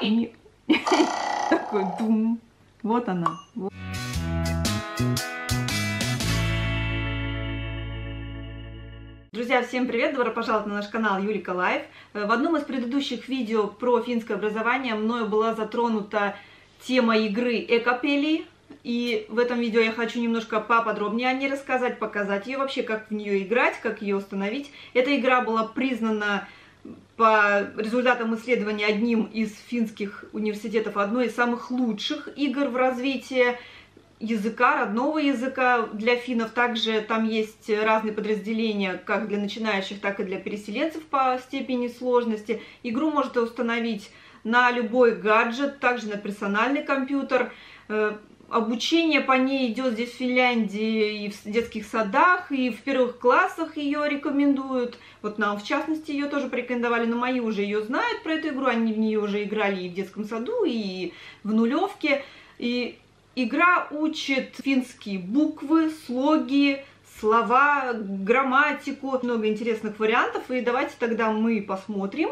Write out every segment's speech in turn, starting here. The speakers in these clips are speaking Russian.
И такой дум. Вот она. Друзья, всем привет! Добро пожаловать на наш канал Юлика Лайф. В одном из предыдущих видео про финское образование мною была затронута тема игры Эккапели. И в этом видео я хочу немножко поподробнее о ней рассказать, показать ее вообще, как в нее играть, как ее установить. Эта игра была признана по результатам исследования одним из финских университетов одной из самых лучших игр в развитии языка, родного языка для финнов. Также там есть разные подразделения, как для начинающих, так и для переселенцев по степени сложности. Игру можно установить на любой гаджет, также на персональный компьютер. Обучение по ней идет здесь в Финляндии и в детских садах, и в первых классах ее рекомендуют. Вот нам, в частности, ее тоже порекомендовали, но мои уже ее знают про эту игру, они в нее уже играли и в детском саду, и в нулевке. И игра учит финские буквы, слоги, слова, грамматику. Много интересных вариантов. И давайте тогда мы посмотрим,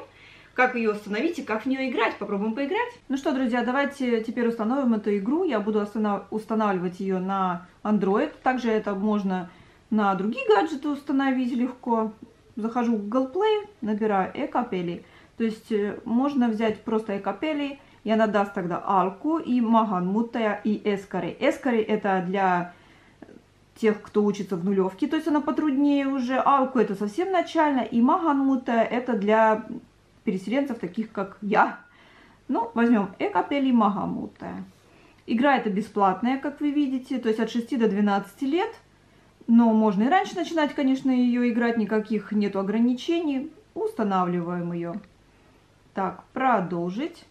как ее установить и как в нее играть. Попробуем поиграть. Ну что, друзья, давайте теперь установим эту игру. Я буду устанавливать ее на Android. Также это можно на другие гаджеты установить легко. Захожу в Google Play, набираю Ekkapeli. То есть можно взять просто Ekkapeli. И она даст тогда Алку, и Maahanmuuttaja, и Эскари. Эскари — это для тех, кто учится в нулевке, то есть она потруднее уже. Алку — это совсем начально, и Maahanmuuttaja — это для переселенцев, таких как я. Ну, возьмем Ekkapeli, Maahanmuuttaja. Игра это бесплатная, как вы видите, то есть от 6 до 12 лет. Но можно и раньше начинать, конечно, ее играть, никаких нету ограничений. Устанавливаем ее. Так, продолжить.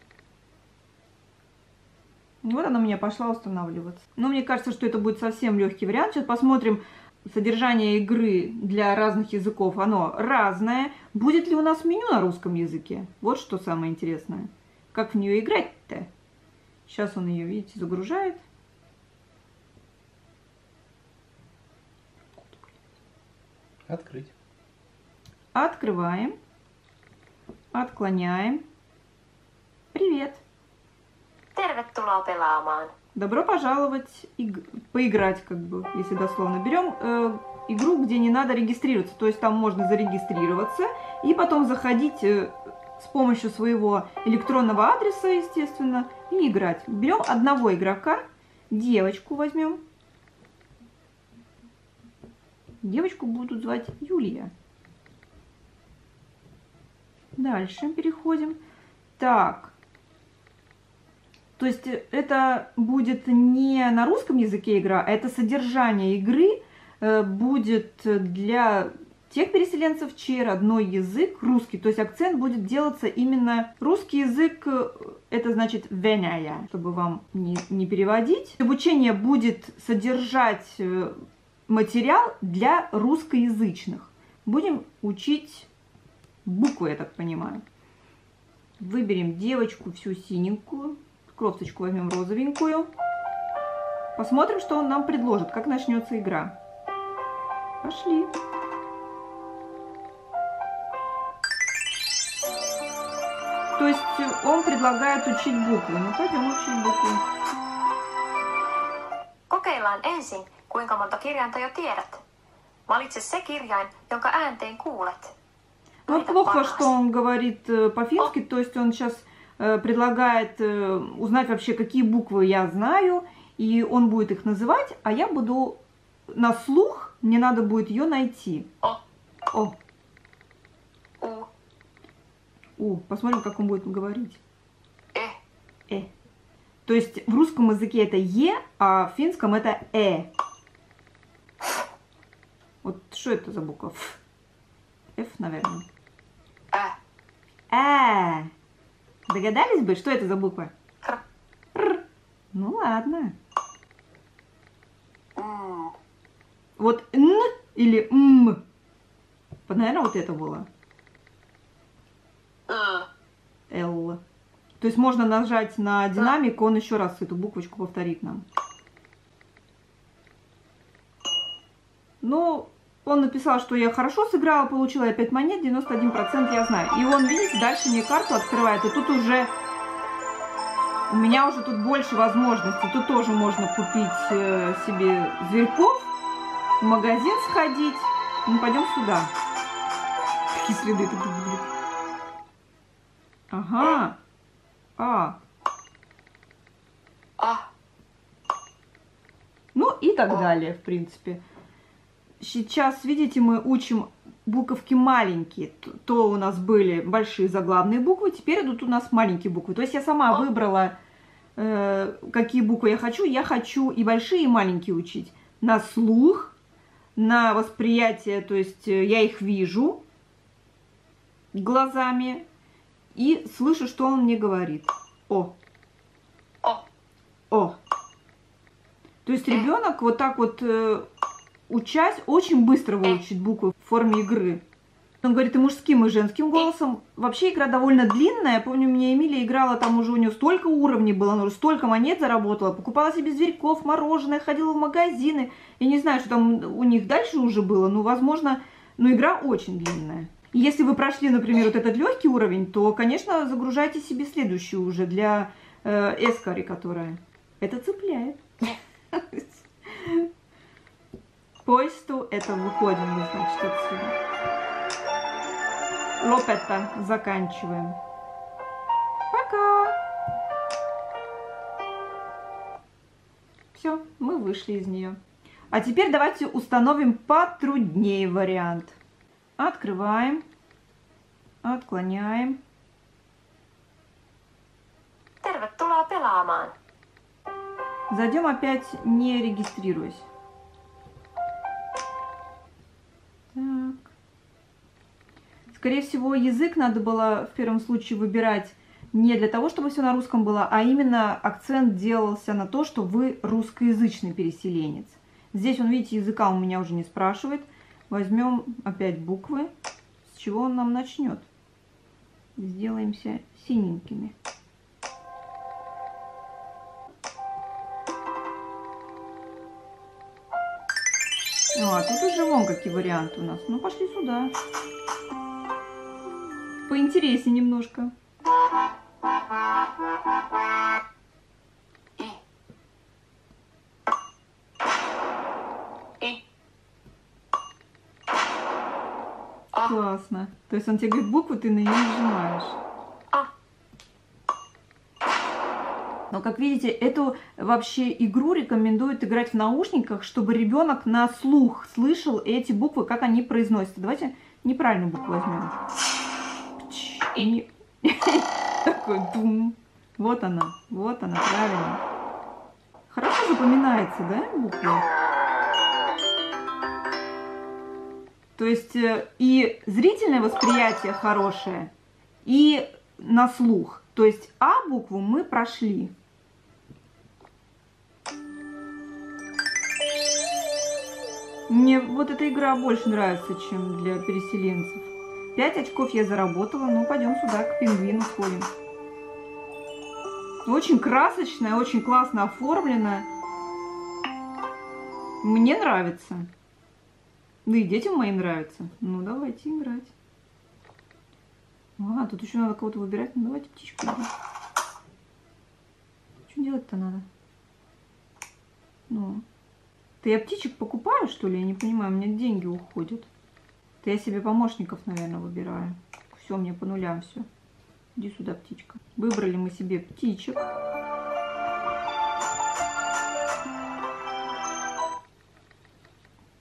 Вот она у меня пошла устанавливаться. Но мне кажется, что это будет совсем легкий вариант. Сейчас посмотрим содержание игры для разных языков. Оно разное. Будет ли у нас меню на русском языке? Вот что самое интересное. Как в нее играть-то? Сейчас он ее, видите, загружает. Открыть. Открываем. Отклоняем. Привет. Добро пожаловать поиграть, как бы, если дословно. Берем игру, где не надо регистрироваться. То есть там можно зарегистрироваться и потом заходить с помощью своего электронного адреса, естественно, и играть. Берем одного игрока, девочку возьмем. Девочку будут звать Юлия. Дальше переходим. Так. То есть это будет не на русском языке игра, а это содержание игры будет для тех переселенцев, чей родной язык русский. То есть акцент будет делаться именно русский язык, это значит «веняя», чтобы вам не переводить. Обучение будет содержать материал для русскоязычных. Будем учить буквы, я так понимаю. Выберем девочку всю синенькую. Кроссочку возьмем розовенькую. Посмотрим, что он нам предложит, как начнется игра. Пошли. То есть он предлагает учить буквы. Ну, пойдем учить буквы. Kokeillaan ensin, kuinka monta kirjainta jo tiedät. Valitse se kirjain, jonka äänteen kuulet. Вот плохо, что он говорит по-фински, то есть он сейчас предлагает узнать вообще, какие буквы я знаю, и он будет их называть, а я буду на слух, мне надо будет ее найти. О. У. Посмотрим, как он будет говорить. Э. То есть в русском языке это Е, а в финском это Э. Вот что это за буква? Ф, наверное. А. Догадались бы, что это за буква? Р. Ну ладно. Вот Н или М. Наверное, вот это было. Л. То есть можно нажать на динамик, он еще раз эту буквочку повторит нам. Ну, он написал, что я хорошо сыграла, получила я 5 монет, 91% я знаю. И он, видите, дальше мне карту открывает. И тут уже У меня уже тут больше возможностей. Тут тоже можно купить себе зверьков, в магазин сходить. Мы пойдем сюда. Какие следы тут были? Ага. Ну и так далее, в принципе. Сейчас, видите, мы учим буковки маленькие. То у нас были большие заглавные буквы, теперь идут у нас маленькие буквы. То есть я сама выбрала, какие буквы я хочу. Я хочу и большие, и маленькие учить. На слух, на восприятие, то есть я их вижу глазами и слышу, что он мне говорит. То есть ребенок вот так вот, учась, очень быстро выучит буквы в форме игры. Он говорит и мужским, и женским голосом. Вообще игра довольно длинная. Я помню, у меня Эмилия играла, там уже у нее столько уровней было, она уже столько монет заработала. Покупала себе зверьков, мороженое, ходила в магазины. Я не знаю, что там у них дальше уже было, но, возможно, но игра очень длинная. И если вы прошли, например, вот этот легкий уровень, то, конечно, загружайте себе следующую уже для Эскари, которая это цепляет. Поезду это выходим мы, значит, отсюда. Лопета заканчиваем. Пока. Все, мы вышли из нее. А теперь давайте установим потруднее вариант. Открываем. Отклоняем. Зайдем опять, не регистрируясь. Так. Скорее всего, язык надо было в первом случае выбирать не для того, чтобы все на русском было, а именно акцент делался на то, что вы русскоязычный переселенец. Здесь, он, видите, языка у меня уже не спрашивает. Возьмем опять буквы. С чего он нам начнет? Сделаемся синенькими. А, тут уже вон какие варианты у нас. Ну, пошли сюда. Поинтереснее немножко. Классно. То есть он тебе говорит букву, ты на нее нажимаешь. Но, как видите, эту вообще игру рекомендуют играть в наушниках, чтобы ребенок на слух слышал эти буквы, как они произносятся. Давайте неправильную букву возьмем. Такой дум. Вот она, правильно. Хорошо запоминается, да, буква? То есть и зрительное восприятие хорошее, и на слух. То есть А букву мы прошли. Мне вот эта игра больше нравится, чем для переселенцев. 5 очков я заработала. Ну, пойдем сюда, к пингвину сходим. Очень красочная, очень классно оформленная. Мне нравится. Да и детям моим нравится. Ну, давайте играть. А, тут еще надо кого-то выбирать. Ну, давайте птичку. Что делать-то надо? Ну. Ты я птичек покупаю, что ли? Я не понимаю, у меня деньги уходят. Ты я себе помощников, наверное, выбираю. Все, мне по нулям все. Иди сюда, птичка. Выбрали мы себе птичек.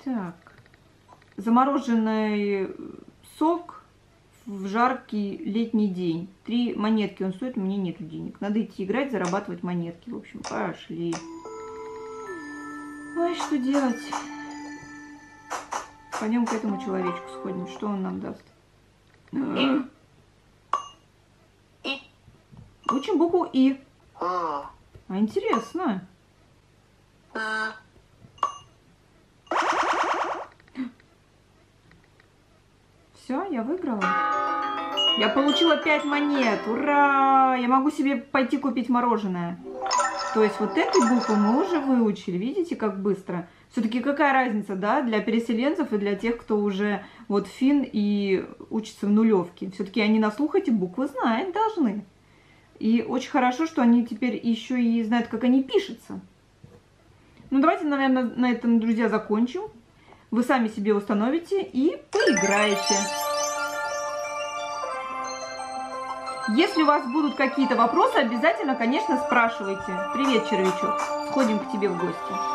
Так. Замороженный сок. В жаркий летний день. 3 монетки он стоит, у меня нету денег. Надо идти играть, зарабатывать монетки. В общем, пошли. Ой, что делать? Пойдем к этому человечку сходим. Что он нам даст? Учим букву И. А, интересно. Все, я выиграла. Я получила 5 монет. Ура! Я могу себе пойти купить мороженое. То есть вот эту букву мы уже выучили. Видите, как быстро? Все-таки какая разница, да, для переселенцев и для тех, кто уже вот фин и учится в нулевке. Все-таки они на слух эти буквы знают должны. И очень хорошо, что они теперь еще и знают, как они пишутся. Ну, давайте, наверное, на этом, друзья, закончим. Вы сами себе установите и поиграете. Если у вас будут какие-то вопросы, обязательно, конечно, спрашивайте. Привет, червячок. Сходим к тебе в гости.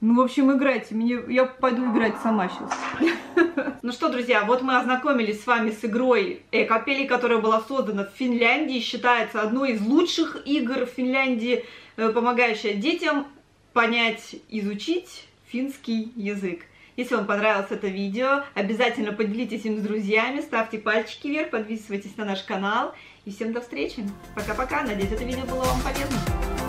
Ну, в общем, играйте. Я пойду играть сама сейчас. Ну что, друзья, вот мы ознакомились с вами с игрой Эккапели, которая была создана в Финляндии. Считается одной из лучших игр в Финляндии, помогающая детям понять, изучить финский язык. Если вам понравилось это видео, обязательно поделитесь им с друзьями, ставьте пальчики вверх, подписывайтесь на наш канал. И всем до встречи. Пока-пока. Надеюсь, это видео было вам полезно.